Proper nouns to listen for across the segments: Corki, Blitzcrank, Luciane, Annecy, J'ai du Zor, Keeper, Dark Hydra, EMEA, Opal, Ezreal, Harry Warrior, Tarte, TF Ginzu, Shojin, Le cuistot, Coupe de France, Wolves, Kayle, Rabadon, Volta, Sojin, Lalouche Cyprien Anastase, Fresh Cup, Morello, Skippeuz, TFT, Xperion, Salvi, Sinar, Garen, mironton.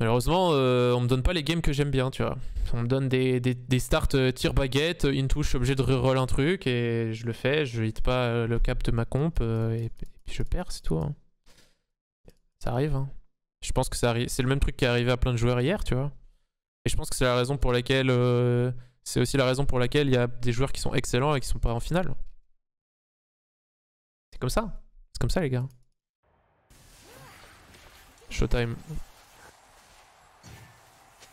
Malheureusement, on me donne pas les games que j'aime bien, tu vois. On me donne des starts tir-baguette, in-touche, obligé de reroll un truc, et je le fais, je hit pas le cap de ma comp, et puis je perds, c'est tout. Hein. Ça arrive, hein. Je pense que c'est le même truc qui est arrivé à plein de joueurs hier, tu vois. Et je pense que c'est la raison pour laquelle... c'est aussi la raison pour laquelle il y a des joueurs qui sont excellents et qui sont pas en finale. C'est comme ça. C'est comme ça, les gars. Showtime.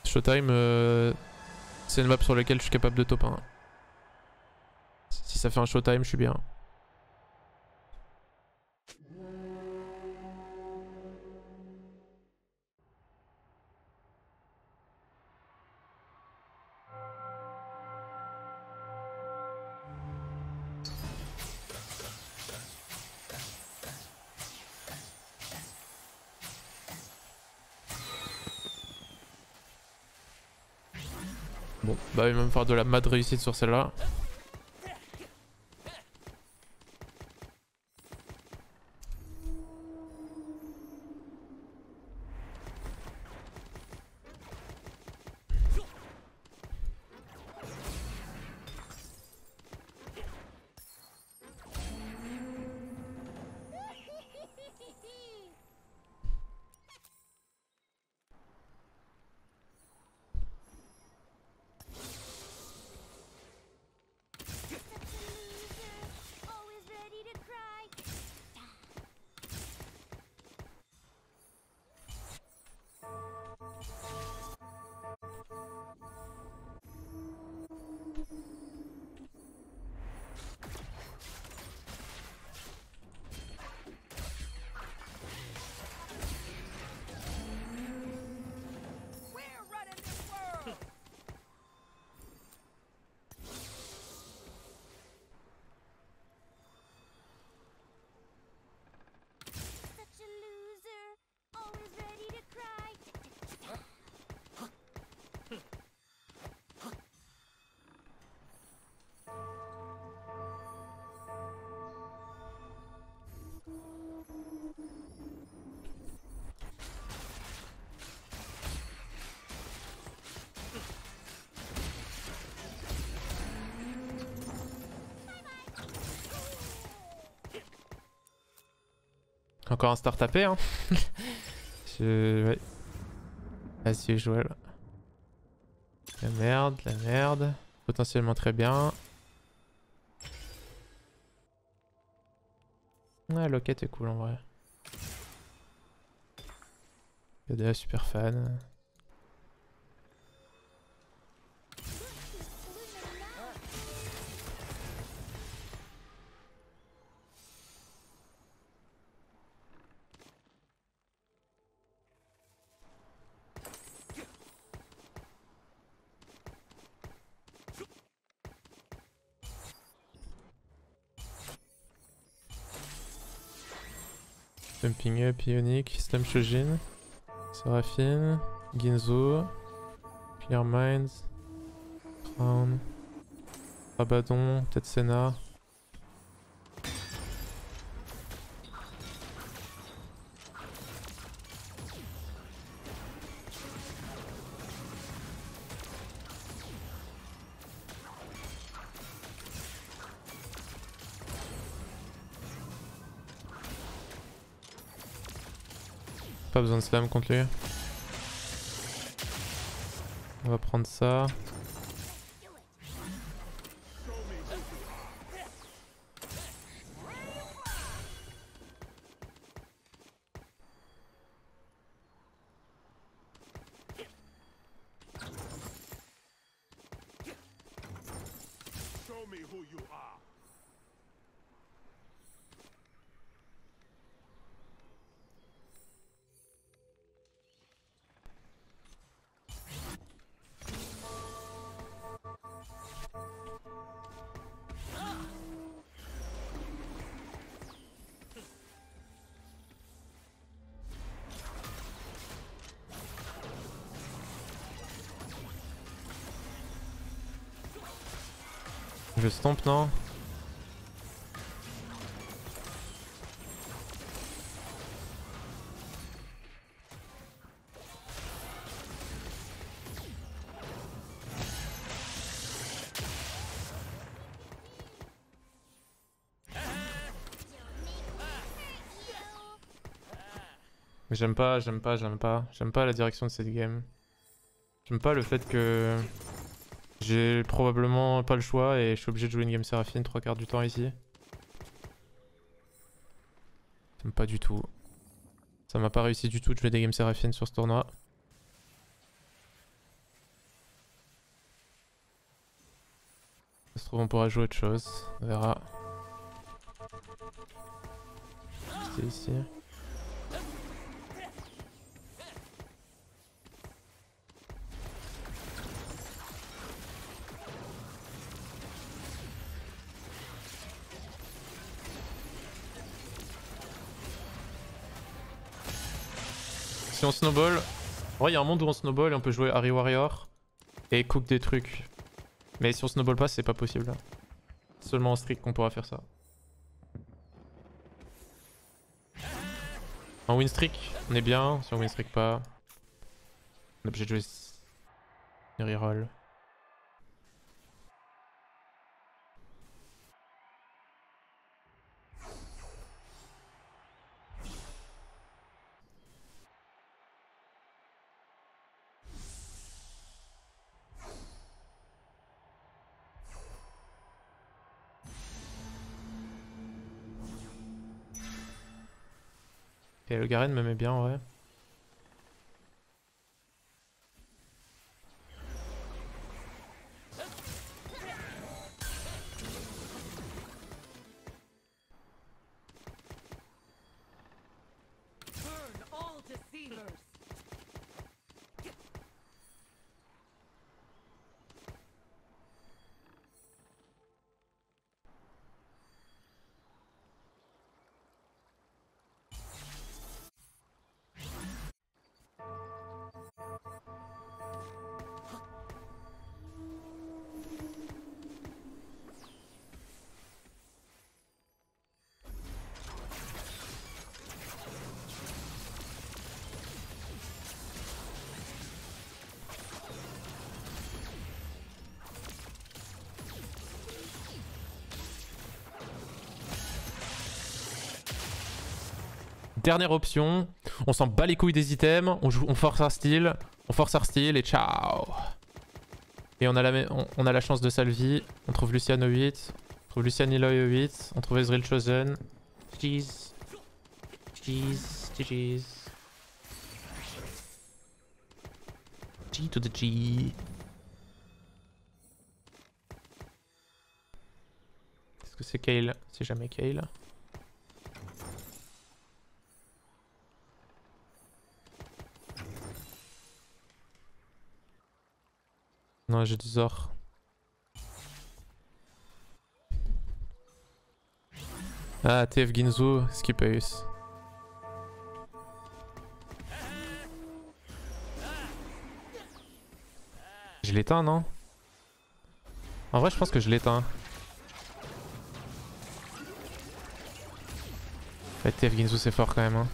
Showtime, c'est une map sur laquelle je suis capable de top 1. Si ça fait un Showtime, je suis bien. Bon, bah il va me faire de la mad réussite sur celle-là. Encore un start tapé, hein. Ouais. Vas-y, jouer là. La merde, la merde. Potentiellement très bien. Ouais, Locket est cool en vrai. Yoda, super fan. Pumping Up, Ionic, Slam Shojin, Seraphine, Ginzu, Clear Minds, Crown, Rabadon, Tetsena. Pas besoin de slam contre lui. On va prendre ça. Je stomp, non? J'aime pas la direction de cette game. J'aime pas le fait que j'ai probablement pas le choix et je suis obligé de jouer une game Seraphine 3/4 du temps ici. J'aime pas du tout. Ça m'a pas réussi du tout de jouer des games Seraphine sur ce tournoi. Ça se trouve on pourra jouer autre chose, on verra. C'est ici. Si on snowball, il y a un monde où on snowball et on peut jouer Harry Warrior et cook des trucs. Mais si on snowball pas, c'est pas possible. Seulement en strict qu'on pourra faire ça. En win streak, on est bien. Si on win streak pas, on est obligé de jouer Harry Roll. Et le Garen me met bien en vrai. Dernière option, on s'en bat les couilles des items, on force Arstil, et ciao. Et on a la chance de Salvi, on trouve Luciane au 8, on trouve Luciane Eloy au 8, on trouve Ezreal Chosen. Cheese. Cheese. Cheese. G to the G. Est-ce que c'est Kayle? C'est jamais Kayle. Non, j'ai du Zor. Ah, TF Ginzu, Skippeuz. Je l'éteins, non? En vrai, je pense que je l'éteins. Ouais, TF Ginzu, c'est fort quand même, hein.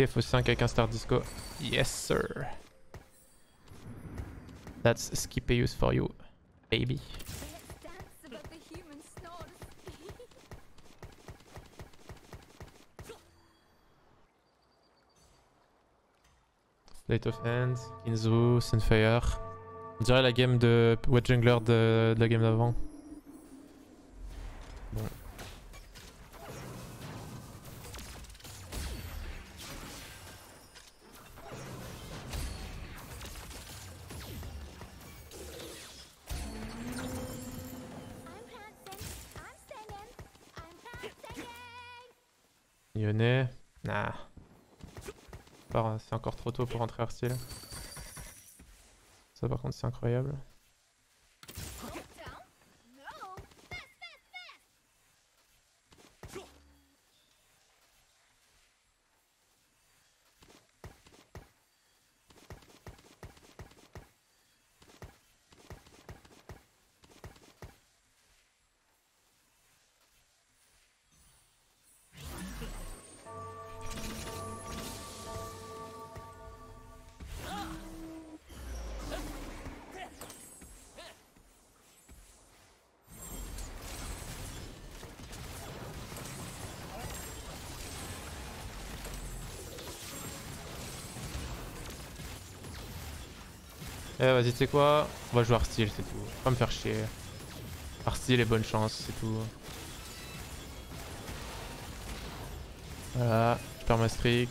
TF5 avec un Star Disco. Yes, sir. That's Skippeuz for you, baby. Slate of End, Enzo, Sunfire. On dirait la game de Wet Jungler de la game d'avant. Bon. Nah. C'est encore trop tôt pour rentrer Arstil. Ça par contre c'est incroyable. Vas-y, tu sais quoi? On va jouer Arstil, c'est tout. Pas me faire chier. Arstil et bonne chance, c'est tout. Voilà, je perds ma streak.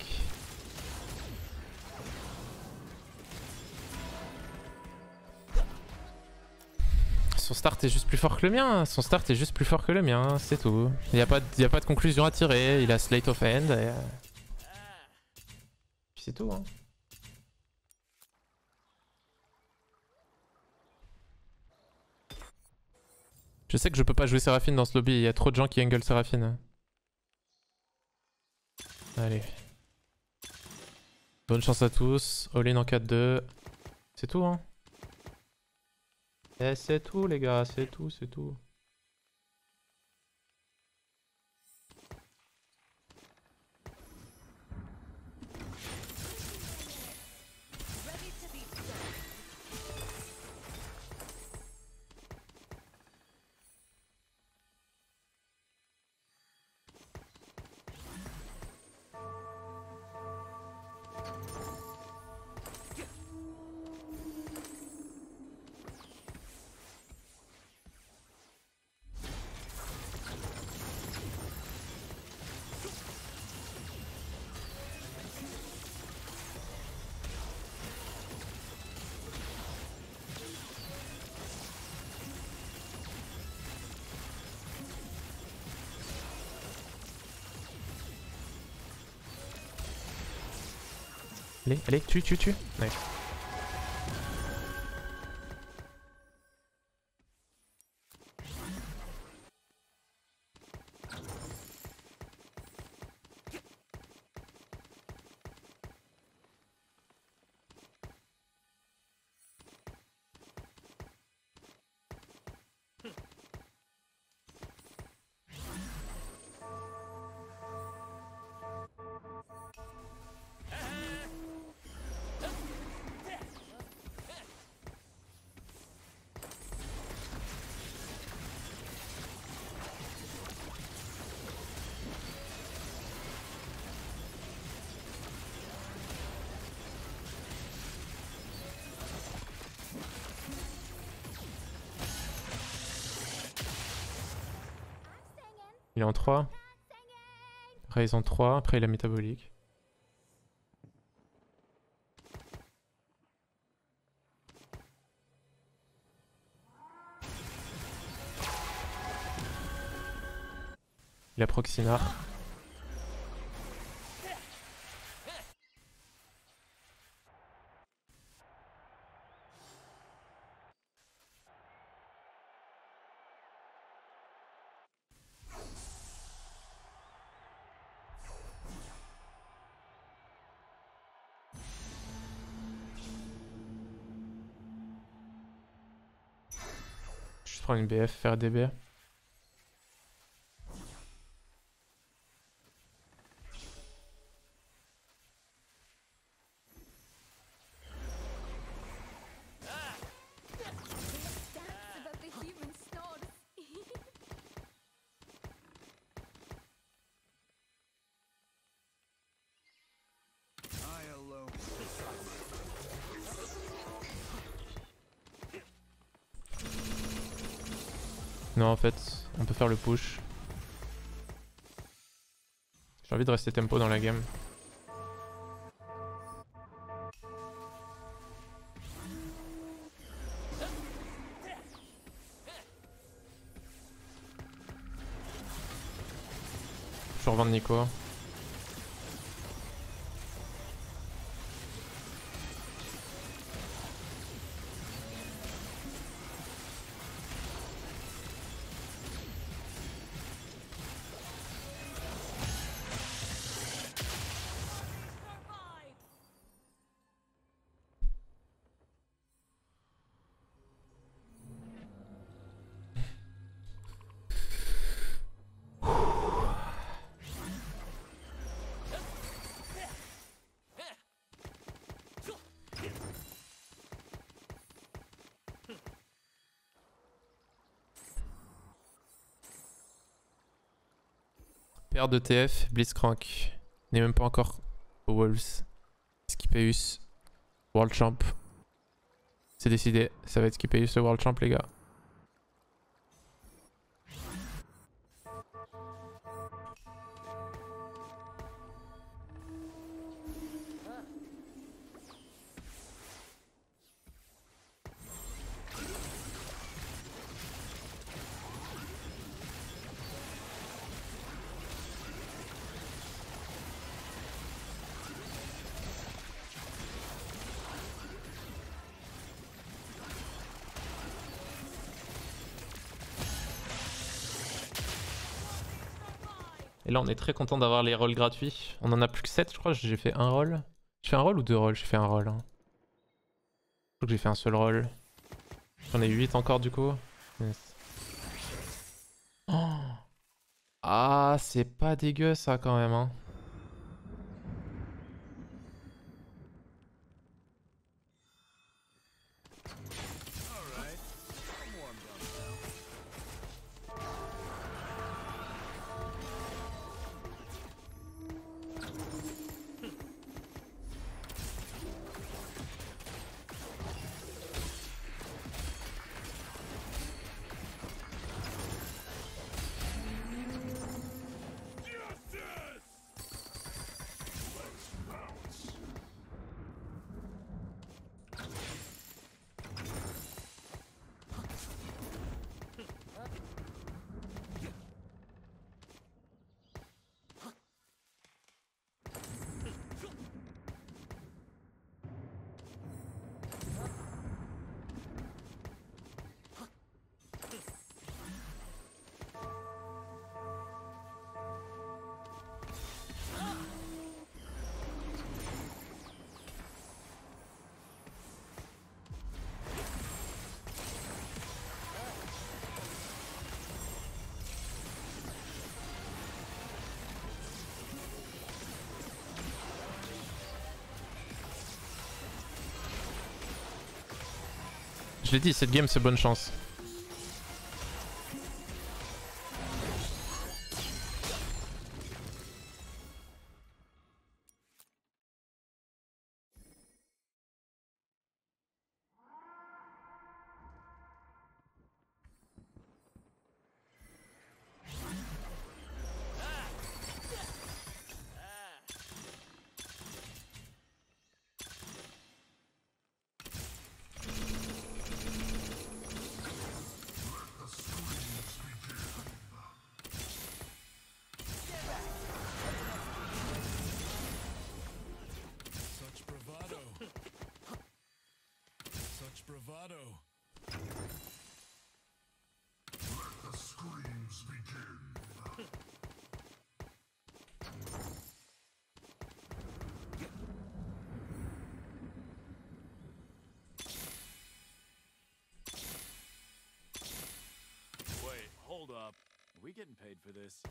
Son start est juste plus fort que le mien, son start est juste plus fort que le mien, c'est tout. Y a pas de conclusion à tirer, il a Slate of End. Et... puis c'est tout, hein. Je sais que je peux pas jouer Seraphine dans ce lobby, il y a trop de gens qui angle Seraphine. Allez. Bonne chance à tous, all in en 4-2. C'est tout, hein. Eh, c'est tout les gars, c'est tout, c'est tout. Allez, allez, tue. Ouais. Il est en 3. Raise en 3, après il a métabolique. Il a Proxinar. Prendre une BF, faire DB. Non, en fait, on peut faire le push. J'ai envie de rester tempo dans la game. Je revends Nico. Paire de TF, Blitzcrank, n'est même pas encore aux Wolves, Skippeuz, World Champ, C'est décidé, ça va être Skippeuz le World Champ, les gars. Et là on est très content d'avoir les rolls gratuits. On en a plus que 7 je crois, j'ai fait un roll. J'ai fait un roll ou deux rolls? J'ai fait un roll. Hein. Je crois que j'ai fait un seul roll. J'en ai 8 encore du coup. Yes. Oh. Ah c'est pas dégueu ça quand même. Hein. Je l'ai dit, cette game c'est bonne chance. We getting paid for this.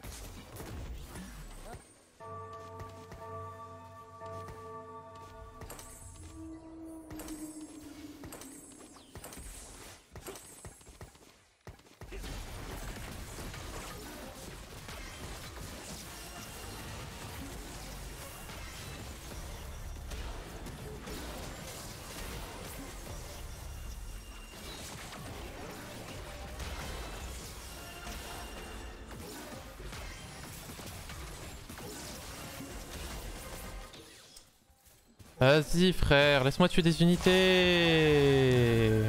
Vas-y frère, laisse-moi tuer des unités.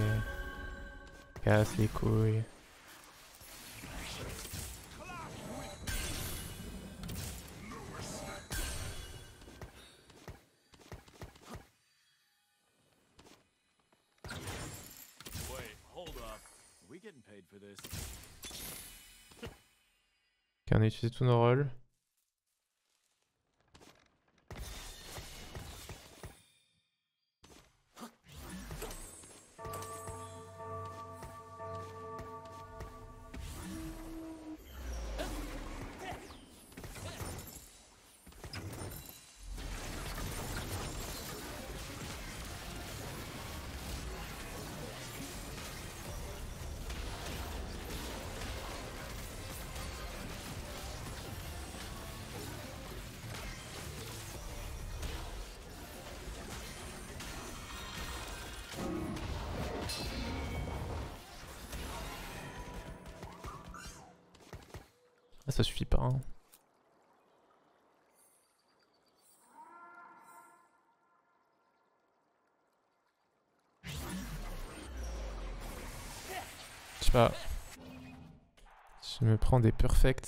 Casse les couilles. Ok, on a utilisé tous nos rôles. ça suffit pas. Hein. Je sais pas. Je me prends des perfects.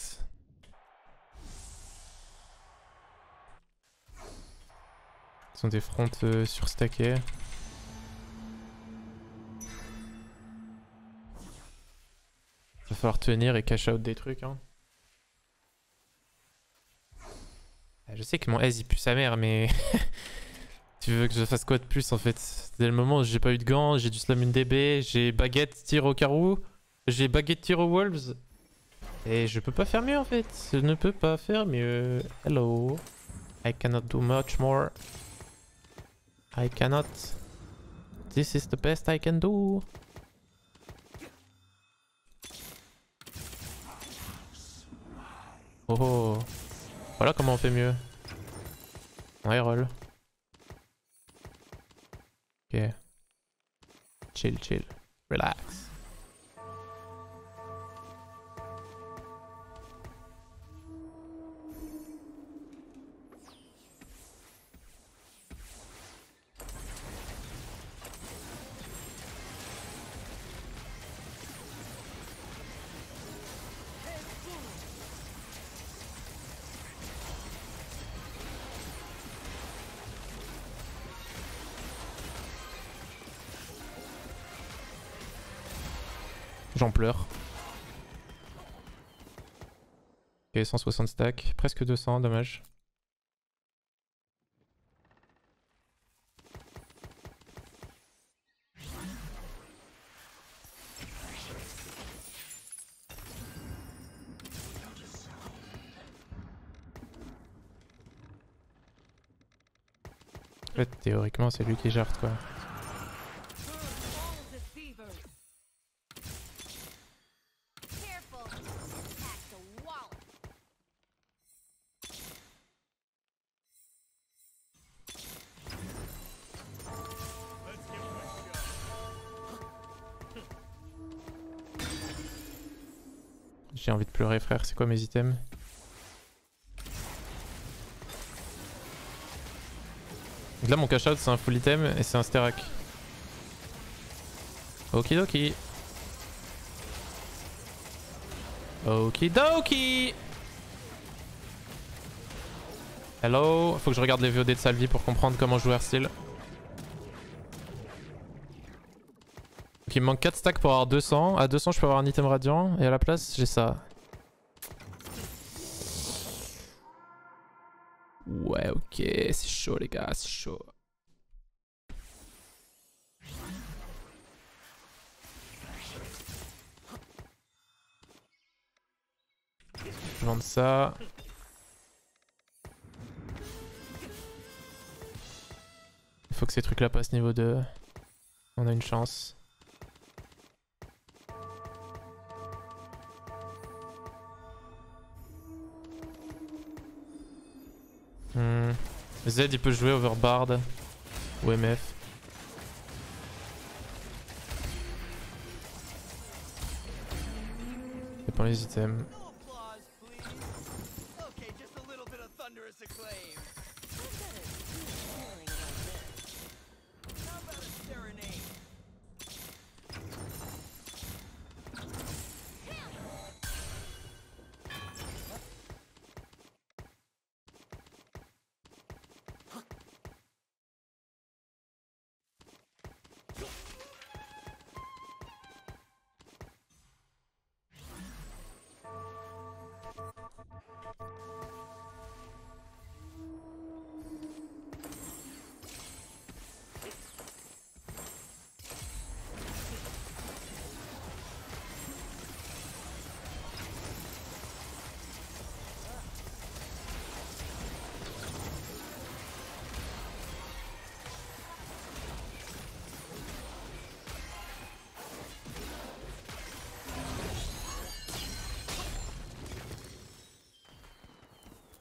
Ce sont des fronts surstackés. Il va falloir tenir et cash out des trucs. Hein. Je sais que mon Ez il pue sa mère, mais tu veux que je fasse quoi de plus en fait? Dès le moment où j'ai pas eu de gants, j'ai dû slam une DB, j'ai baguette tir au carreau, j'ai baguette tir aux Wolves. Et je peux pas faire mieux en fait. Je ne peux pas faire mieux. Hello. I cannot do much more. I cannot. This is the best I can do. Oh, voilà comment on fait mieux. On Harry Roll. Ok. Chill, chill. Relax. J'en pleure. Ok, 160 stacks, presque 200, dommage. En fait, théoriquement, c'est lui qui jarde quoi. J'ai envie de pleurer frère, c'est quoi mes items? Donc là mon cash out c'est un full item et c'est un sterak. Okidoki. Okidoki. Hello, faut que je regarde les VOD de Salvi pour comprendre comment jouer Arstil. Donc il me manque 4 stacks pour avoir 200. À 200 je peux avoir un item radiant et à la place j'ai ça. Ouais ok, c'est chaud les gars, c'est chaud. Je vends ça. Il faut que ces trucs là passent niveau 2. On a une chance. Z il peut jouer overbard ou MF. Dépend les items.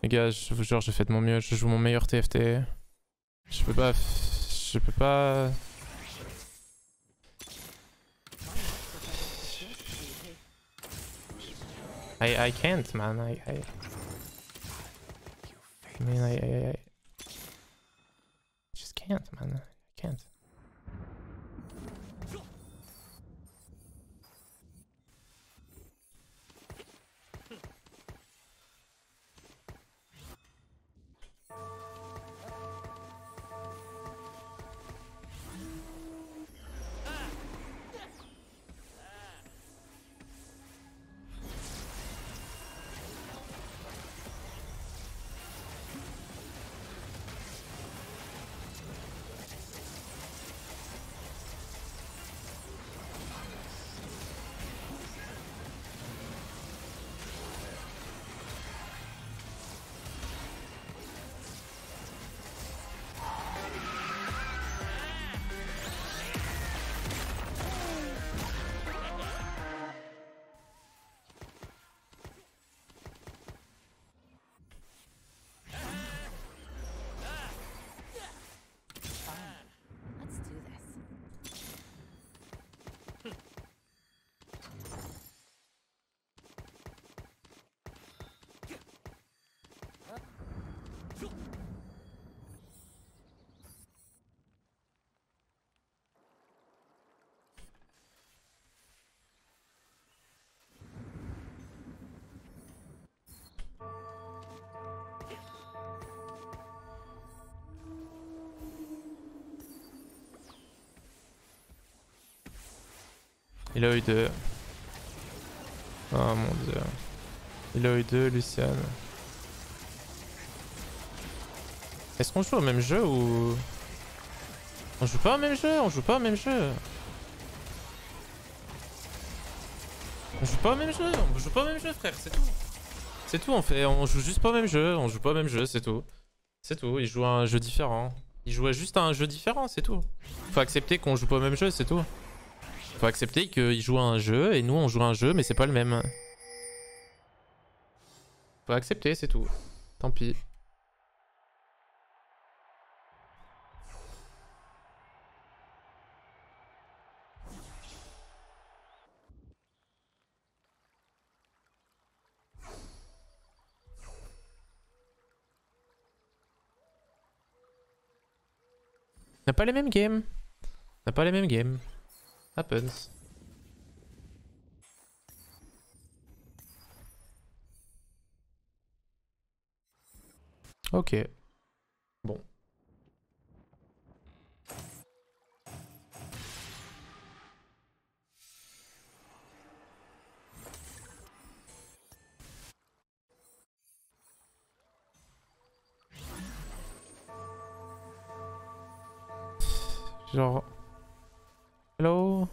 Les gars, je vous jure, je fais de mon mieux, je joue mon meilleur TFT. Je peux pas... I can't, man. I mean, I just can't, man. I can't. Il a eu deux. Oh mon dieu. Il a eu deux, Luciane. Est-ce qu'on joue au même jeu ou... On joue pas au même jeu, on joue pas au même jeu. On joue pas au même jeu, on joue pas au même jeu, frère, c'est tout. C'est tout, on fait, on joue juste pas au même jeu, on joue pas au même jeu, c'est tout. C'est tout, il joue à un jeu différent. Il jouait juste à un jeu différent, c'est tout. Faut accepter qu'on joue pas au même jeu, c'est tout. Faut accepter qu'ils jouent à un jeu et nous on joue à un jeu mais c'est pas le même. Faut accepter, c'est tout. Tant pis. On n'a pas les mêmes games. On n'a pas les mêmes games. Happens. Ok. Bon. Genre... Hello.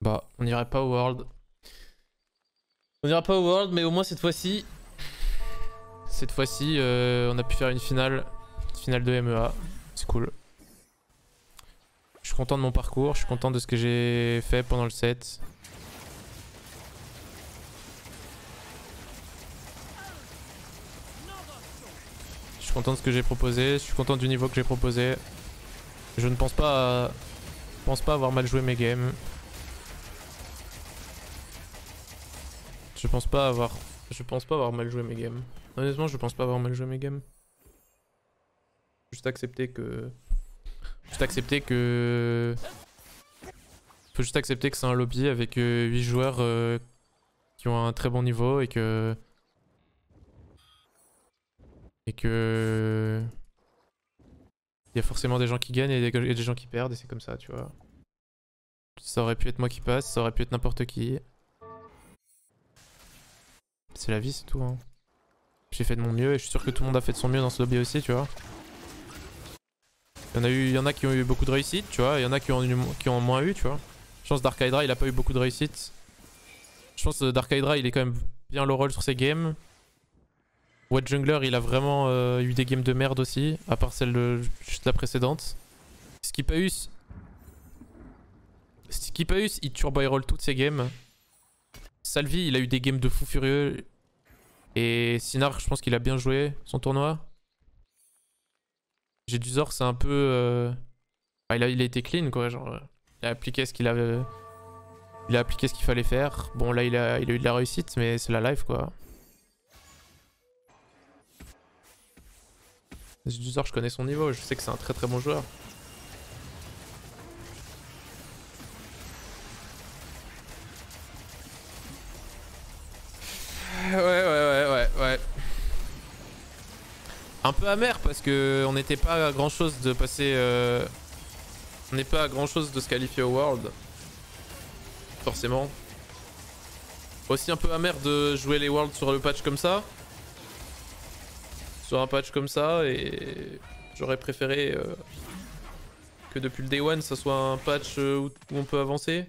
Bah, on n'irait pas au World. On n'ira pas au World, mais au moins cette fois-ci... Cette fois-ci, on a pu faire une finale. Une finale de MEA. C'est cool. Je suis content de mon parcours, je suis content de ce que j'ai fait pendant le set. Je suis content de ce que j'ai proposé, je suis content du niveau que j'ai proposé. Je ne pense pas, avoir mal joué mes games. Je pense pas avoir mal joué mes games. Honnêtement, je pense pas avoir mal joué mes games. Faut juste accepter que c'est un lobby avec 8 joueurs qui ont un très bon niveau et que Et que... il y a forcément des gens qui gagnent et des gens qui perdent et c'est comme ça, tu vois. Ça aurait pu être moi qui passe, ça aurait pu être n'importe qui. C'est la vie, c'est tout, hein. J'ai fait de mon mieux et je suis sûr que tout le monde a fait de son mieux dans ce lobby aussi, tu vois. Il y en a qui ont eu beaucoup de réussite, tu vois, il y en a qui ont moins eu, tu vois. Je pense Dark Hydra, il a pas eu beaucoup de réussite. Je pense Dark Hydra, il est quand même bien low roll sur ses games. Wet Jungler, il a vraiment eu des games de merde aussi, à part celle de juste la précédente. Skippeuz, il turbo et roll toutes ses games. Salvi, il a eu des games de fou furieux. Et Sinar, je pense qu'il a bien joué son tournoi. J'ai du Zor, c'est un peu... Ah, il a été clean, quoi. Genre, il a appliqué ce qu'il avait... il a appliqué ce qu'il fallait faire. Bon, là, il a eu de la réussite, mais c'est la life, quoi. J'ai du Zor, je connais son niveau. Je sais que c'est un très très bon joueur. Ouais. Un peu amer parce que on n'était pas à grand chose de passer. On n'est pas à grand chose de se qualifier au World. Forcément. Aussi un peu amer de jouer les Worlds sur le patch comme ça. Sur un patch comme ça, et j'aurais préféré que depuis le Day One ça soit un patch où on peut avancer.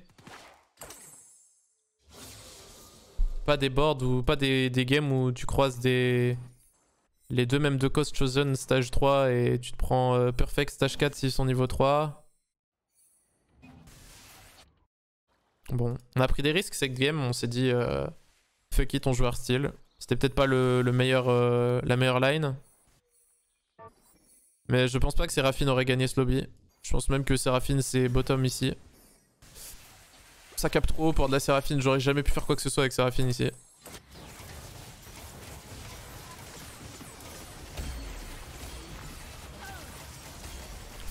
Pas des boards ou pas des games où tu croises les deux mêmes de Coast Chosen stage 3 et tu te prends Perfect stage 4 s'ils sont niveau 3. Bon, on a pris des risques cette game, on s'est dit fuck it, on joue Arstil. C'était peut-être pas la meilleure line. Mais je pense pas que Seraphine aurait gagné ce lobby. Je pense même que Seraphine c'est bottom ici. Ça capte trop haut pour de la Seraphine, j'aurais jamais pu faire quoi que ce soit avec Seraphine ici.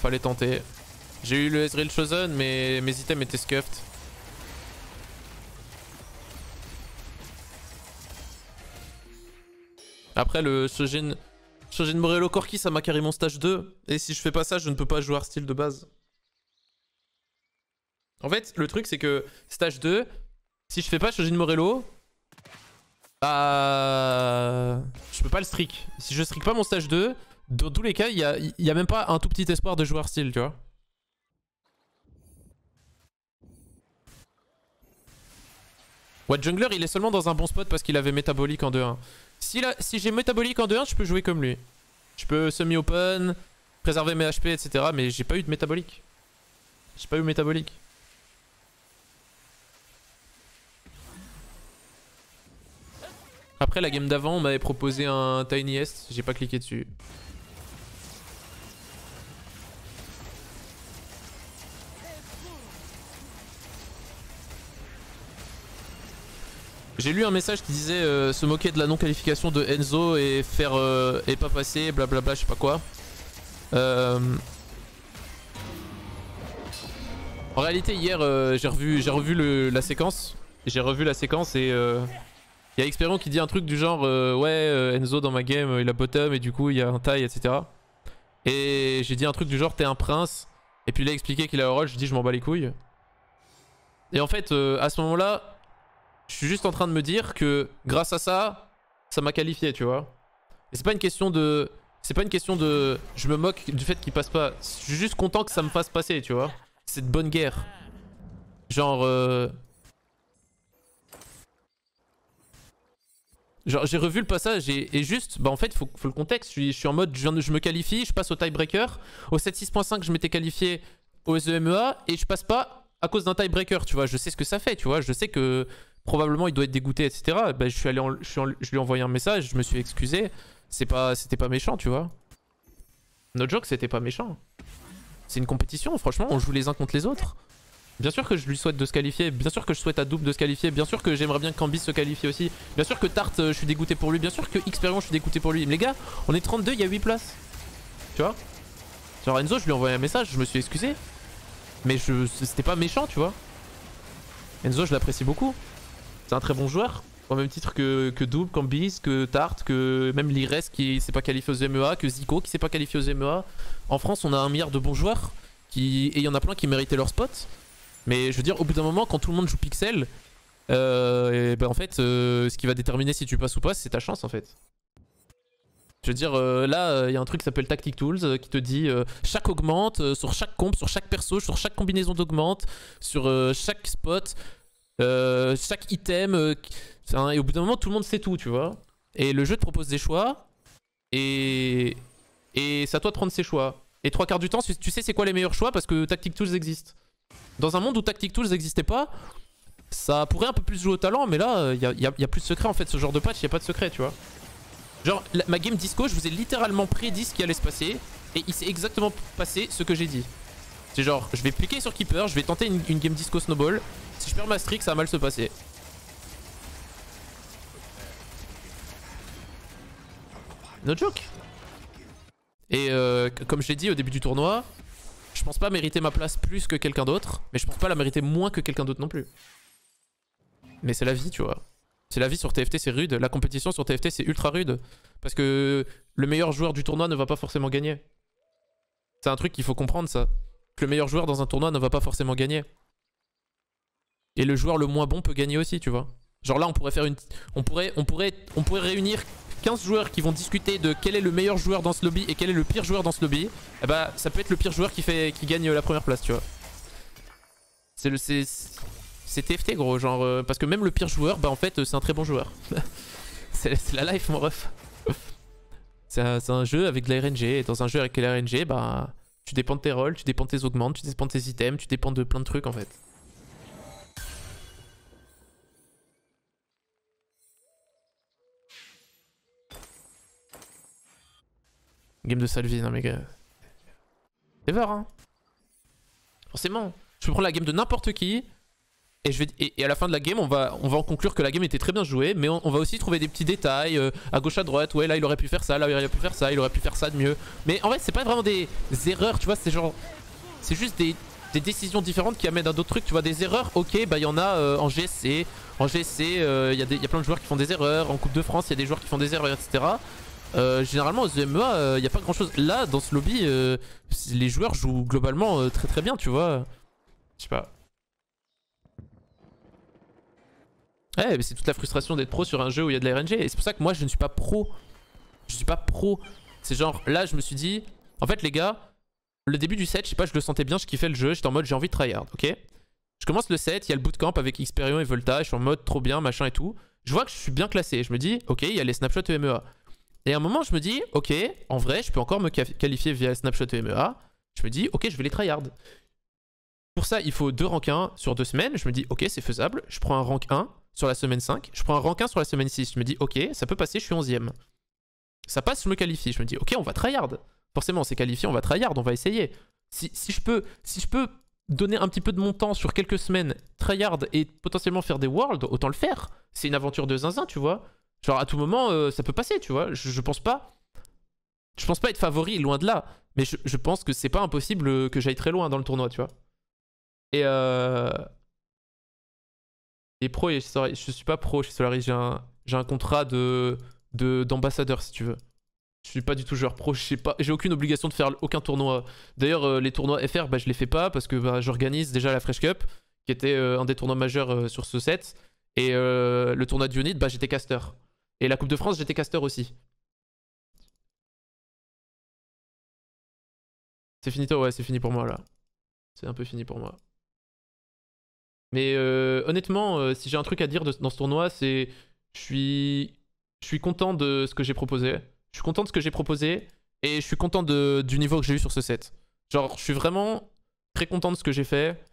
Fallait tenter. J'ai eu le Ezreal Chosen mais mes items étaient scuffed. Après le Sojin Morello Corki, ça m'a carré mon stage 2. Et si je fais pas ça, je ne peux pas jouer Arstil de base. En fait, le truc c'est que stage 2, si je fais pas Sojin Morello, bah... je peux pas le streak. Si je streak pas mon stage 2, dans tous les cas, il y a même pas un tout petit espoir de jouer Arstil, tu vois. What Jungler, il est seulement dans un bon spot parce qu'il avait métabolique en 2-1. Si j'ai métabolique en 2-1, je peux jouer comme lui. Je peux semi-open, préserver mes HP, etc. Mais j'ai pas eu de métabolique. Après la game d'avant, on m'avait proposé un Tiny Est, j'ai pas cliqué dessus. J'ai lu un message qui disait se moquer de la non-qualification de Enzo et faire et pas passer, blablabla, je sais pas quoi. En réalité, hier, j'ai revu la séquence et il y a Xperion qui dit un truc du genre ouais, Enzo dans ma game, il a bottom et du coup il y a un tie, etc. Et j'ai dit un truc du genre t'es un prince. Et puis il a expliqué qu'il a roll, je dis je m'en bats les couilles. Et en fait, à ce moment-là, je suis juste en train de me dire que grâce à ça, ça m'a qualifié, tu vois. Et c'est pas une question de... je me moque du fait qu'il passe pas. Je suis juste content que ça me fasse passer, tu vois. C'est de bonne guerre. Genre... Genre j'ai revu le passage et juste... Bah en fait, faut le contexte. Je suis en mode, je me qualifie, je passe au tiebreaker. Au 7-6.5, je m'étais qualifié au EMEA et je passe pas à cause d'un tiebreaker, tu vois. Je sais ce que ça fait, tu vois. Je sais que... probablement il doit être dégoûté, etc. Bah, je lui ai envoyé un message, je me suis excusé. C'était pas méchant, tu vois. Notre joke, c'était pas méchant. C'est une compétition, franchement, on joue les uns contre les autres. Bien sûr que je lui souhaite de se qualifier, bien sûr que je souhaite à Doub de se qualifier, bien sûr que j'aimerais bien que Cambys se qualifie aussi, bien sûr que Tarte, je suis dégoûté pour lui, bien sûr que Xperion, je suis dégoûté pour lui. Mais les gars, on est 32, il y a 8 places. Tu vois? Genre Enzo, je lui ai envoyé un message, je me suis excusé. Mais c'était pas méchant, tu vois. Enzo, je l'apprécie beaucoup. C'est un très bon joueur, Au même titre que Doub, Cambys, que Tarte, que même l'IRES qui s'est pas qualifié aux EMEA, que Zico qui s'est pas qualifié aux EMEA. En France, on a 1 milliard de bons joueurs qui... et il y en a plein qui méritaient leur spot. Mais je veux dire, au bout d'un moment, quand tout le monde joue Pixel, et ben en fait, ce qui va déterminer si tu passes ou pas, c'est ta chance en fait. Je veux dire, là, il y a un truc qui s'appelle Tactic Tools qui te dit chaque augmente, sur chaque comp, sur chaque perso, sur chaque combinaison d'augmente, sur chaque spot, chaque item. Et au bout d'un moment, tout le monde sait tout, tu vois. Et le jeu te propose des choix. Et c'est à toi de prendre ces choix. Et 3 quarts du temps, tu sais c'est quoi les meilleurs choix parce que Tactic Tools existe. Dans un monde où Tactic Tools n'existait pas, ça pourrait un peu plus jouer au talent, mais là, il y a plus de secret en fait. Ce genre de patch, il n'y a pas de secret, tu vois. Genre, ma game disco, je vous ai littéralement prédit ce qui allait se passer. Et il s'est exactement passé ce que j'ai dit. C'est genre, je vais piquer sur Keeper, je vais tenter une game disco snowball. Si je perds ma streak, ça va mal se passer. No joke. Et comme je l'ai dit au début du tournoi, je pense pas mériter ma place plus que quelqu'un d'autre. Mais je pense pas la mériter moins que quelqu'un d'autre non plus. Mais c'est la vie, tu vois. C'est la vie sur TFT, c'est rude. La compétition sur TFT, c'est ultra rude. Parce que le meilleur joueur du tournoi ne va pas forcément gagner. C'est un truc qu'il faut comprendre, ça. Que le meilleur joueur dans un tournoi ne va pas forcément gagner. Et le joueur le moins bon peut gagner aussi, tu vois. Genre là, on pourrait faire une... On pourrait réunir 15 joueurs qui vont discuter de quel est le meilleur joueur dans ce lobby et quel est le pire joueur dans ce lobby. Et bah, ça peut être le pire joueur qui gagne la première place, tu vois. C'est le... C'est TFT gros, genre parce que même le pire joueur, bah en fait c'est un très bon joueur. C'est la life mon ref. C'est un jeu avec de la RNG, et dans un jeu avec de la RNG, bah tu dépends de tes rolls, tu dépends de tes augmentes, tu dépends de tes items, tu dépends de plein de trucs en fait. Game de Salvi, non mes gars. Ever hein. Forcément, je peux prendre la game de n'importe qui. Et à la fin de la game, on va en conclure que la game était très bien jouée, mais on va aussi trouver des petits détails à gauche, à droite. Ouais, là il aurait pu faire ça, là il aurait pu faire ça, il aurait pu faire ça de mieux. Mais en fait, c'est pas vraiment des erreurs, tu vois, c'est genre. C'est juste des décisions différentes qui amènent à d'autres trucs, tu vois. Des erreurs, ok, bah il y en a en GSC. En GSC, il y a plein de joueurs qui font des erreurs. En Coupe de France, il y a des joueurs qui font des erreurs, etc. Généralement, aux EMEA, il n'y a pas grand chose. Là, dans ce lobby, les joueurs jouent globalement très très bien, tu vois. Je sais pas. Ouais, mais c'est toute la frustration d'être pro sur un jeu où il y a de la RNG. Et c'est pour ça que moi, je ne suis pas pro. Je suis pas pro. C'est genre, là, je me suis dit... En fait, les gars, le début du set, je sais pas, je le sentais bien, je kiffais le jeu. J'étais en mode, j'ai envie de tryhard, ok? Je commence le set, il y a le bootcamp avec Xperion et Volta. Je suis en mode, trop bien, machin et tout. Je vois que je suis bien classé. Je me dis, ok, il y a les snapshots EMEA. Et à un moment, je me dis, ok, en vrai, je peux encore me qualifier via snapshot EMEA. Je me dis, ok, je vais les tryhard. Pour ça, il faut 2 rank 1 sur 2 semaines. Je me dis, ok, c'est faisable. Je prends un rank 1. Sur la semaine 5, je prends un rank 1 sur la semaine 6, je me dis ok, ça peut passer, je suis 11ème. Ça passe, je me qualifie, je me dis ok, on va tryhard. Forcément, c'est qualifié, on va tryhard, on va essayer. Si je peux donner un petit peu de mon temps sur quelques semaines, tryhard et potentiellement faire des worlds, autant le faire. C'est une aventure de zinzin, tu vois. Genre à tout moment, ça peut passer, tu vois. Je pense pas être favori, loin de là. Mais je pense que c'est pas impossible que j'aille très loin dans le tournoi, tu vois. Et pro et je suis pas pro chez Solaris, j'ai un contrat d'ambassadeur si tu veux. Je suis pas du tout joueur pro, j'ai aucune obligation de faire aucun tournoi. D'ailleurs les tournois FR bah, je les fais pas parce que bah, j'organise déjà la Fresh Cup qui était un des tournois majeurs sur ce set et le tournoi de Unit bah, j'étais caster et la Coupe de France j'étais caster aussi. C'est fini toi, ouais c'est fini pour moi là. C'est un peu fini pour moi. Mais honnêtement, si j'ai un truc à dire dans ce tournoi, c'est je suis content de ce que j'ai proposé. Je suis content de ce que j'ai proposé et je suis content du niveau que j'ai eu sur ce set. Genre, je suis vraiment très content de ce que j'ai fait.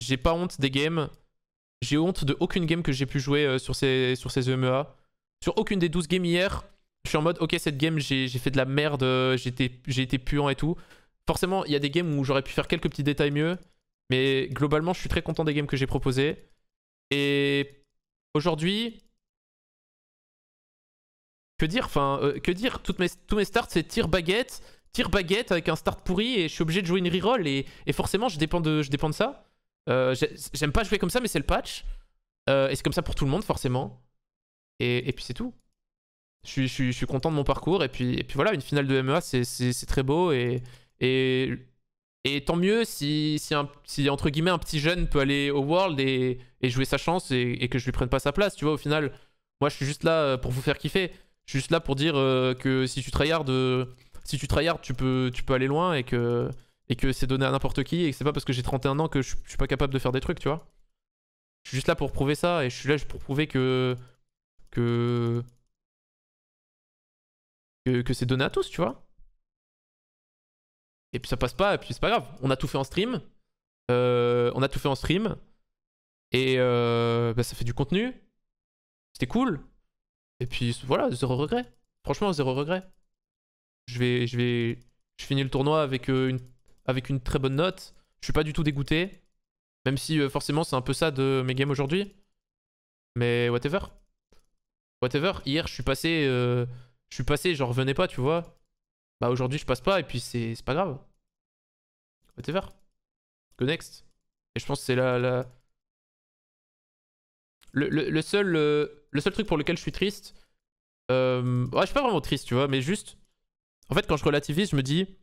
J'ai pas honte des games. J'ai honte de aucune game que j'ai pu jouer sur ces EMEA. Sur aucune des 12 games hier, je suis en mode, ok, cette game, j'ai fait de la merde, j'ai été puant et tout. Forcément, il y a des games où j'aurais pu faire quelques petits détails mieux. Mais globalement, je suis très content des games que j'ai proposés. Et aujourd'hui, que dire, enfin, tous mes starts, c'est tir baguette avec un start pourri et je suis obligé de jouer une reroll. Et forcément, je dépends de ça. J'aime pas jouer comme ça, mais c'est le patch. Et c'est comme ça pour tout le monde, forcément. et puis c'est tout. Je suis content de mon parcours, et puis voilà, une finale de MEA, c'est très beau, et tant mieux si entre guillemets un petit jeune peut aller au World et jouer sa chance et que je lui prenne pas sa place, tu vois. Au final, moi je suis juste là pour vous faire kiffer, je suis juste là pour dire que si tu tryhard, tu peux aller loin, et que c'est donné à n'importe qui, et que c'est pas parce que j'ai 31 ans que je suis pas capable de faire des trucs, tu vois. Je suis juste là pour prouver ça, et je suis là pour prouver que c'est donné à tous, tu vois. Et puis ça passe pas, et puis c'est pas grave. On a tout fait en stream. Et bah ça fait du contenu. C'était cool. Et puis voilà, zéro regret. Franchement, zéro regret. Je finis le tournoi avec une très bonne note. Je suis pas du tout dégoûté. Même si forcément c'est un peu ça de mes games aujourd'hui. Mais whatever. Whatever. Hier je suis passé... j'en revenais pas, tu vois. Bah aujourd'hui je passe pas, et puis c'est pas grave. Whatever. Go next. Et je pense que c'est le seul truc pour lequel je suis triste. Ouais, je suis pas vraiment triste, tu vois, mais juste... En fait, quand je relativise, je me dis...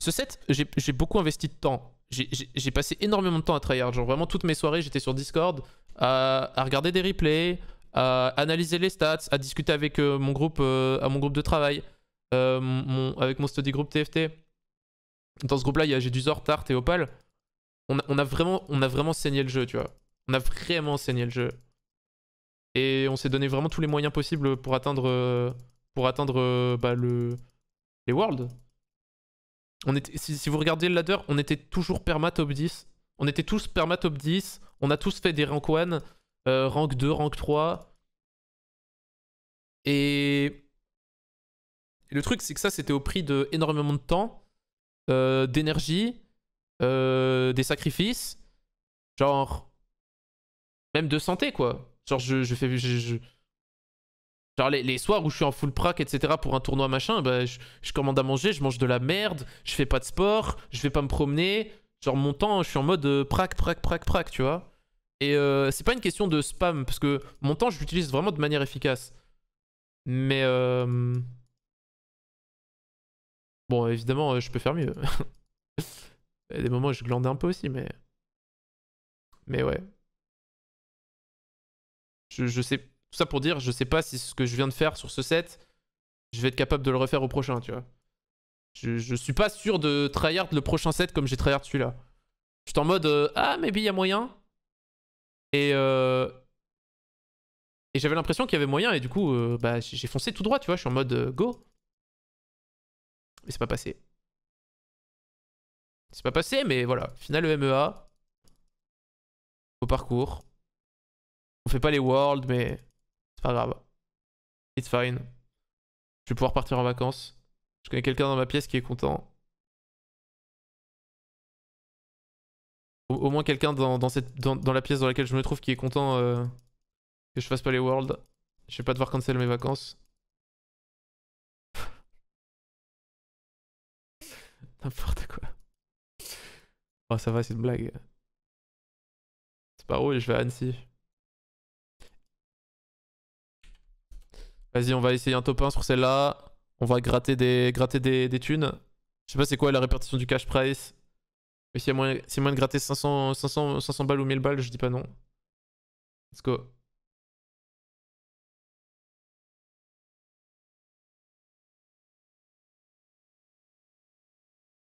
Ce set, j'ai beaucoup investi de temps. J'ai passé énormément de temps à tryhard. Genre vraiment toutes mes soirées, j'étais sur Discord à regarder des replays, à analyser les stats, à discuter avec mon groupe de travail, avec mon study group TFT. Dans ce groupe-là, il y a J'ai du Zor, Tarte et Opal. On a vraiment saigné le jeu, tu vois. On a vraiment saigné le jeu. Et on s'est donné vraiment tous les moyens possibles pour atteindre bah, les Worlds. Si vous regardez le ladder, on était toujours perma top 10. On était tous perma top 10. On a tous fait des rank 1. Rank 2, rank 3. Et le truc, c'est que ça, c'était au prix d'énormément de temps, d'énergie, des sacrifices, genre, même de santé, quoi. Genre, genre les soirs où je suis en full prac, etc., pour un tournoi, machin, bah, je commande à manger, je mange de la merde, je fais pas de sport, je vais pas me promener. Genre, mon temps, je suis en mode prac, tu vois. Et c'est pas une question de spam, parce que mon temps, je l'utilise vraiment de manière efficace. Mais bon, évidemment, je peux faire mieux. Il y a des moments où je glandais un peu aussi, mais ouais. Je sais... Tout ça pour dire, je sais pas si ce que je viens de faire sur ce set, je vais être capable de le refaire au prochain, tu vois. Je suis pas sûr de tryhard le prochain set comme j'ai tryhard celui-là. Je suis en mode, ah, maybe il y a moyen. Et j'avais l'impression qu'il y avait moyen, et du coup, bah, j'ai foncé tout droit, tu vois. Je suis en mode go. Mais c'est pas passé. C'est pas passé, mais voilà. Finale EMEA. Au parcours. On fait pas les Worlds, mais c'est pas grave. It's fine. Je vais pouvoir partir en vacances. Je connais quelqu'un dans ma pièce qui est content. Au moins quelqu'un dans la pièce dans laquelle je me trouve qui est content que je fasse pas les Worlds. Je vais pas devoir cancel mes vacances. N'importe quoi. Oh, ça va, c'est une blague. C'est pas drôle, je vais à Annecy. Vas-y, on va essayer un top 1 sur celle-là. On va gratter des thunes. Je sais pas c'est quoi la répartition du cash price. Mais s'il y a moyen de gratter 500 balles ou 1000 balles, je dis pas non. Let's go.